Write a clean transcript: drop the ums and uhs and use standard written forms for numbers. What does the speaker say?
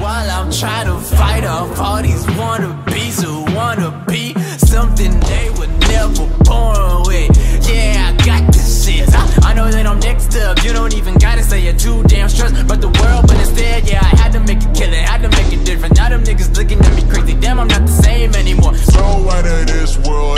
while I'm trying to fight off all these wannabes who wanna be something they were never born with. Yeah, I got this shit. I know that I'm next up. You don't even gotta say you're too damn stressed about the world, but instead, yeah, I had to make it killing, had to make it different. Now them niggas looking at me crazy. Damn, I'm not the same anymore. So out of this world.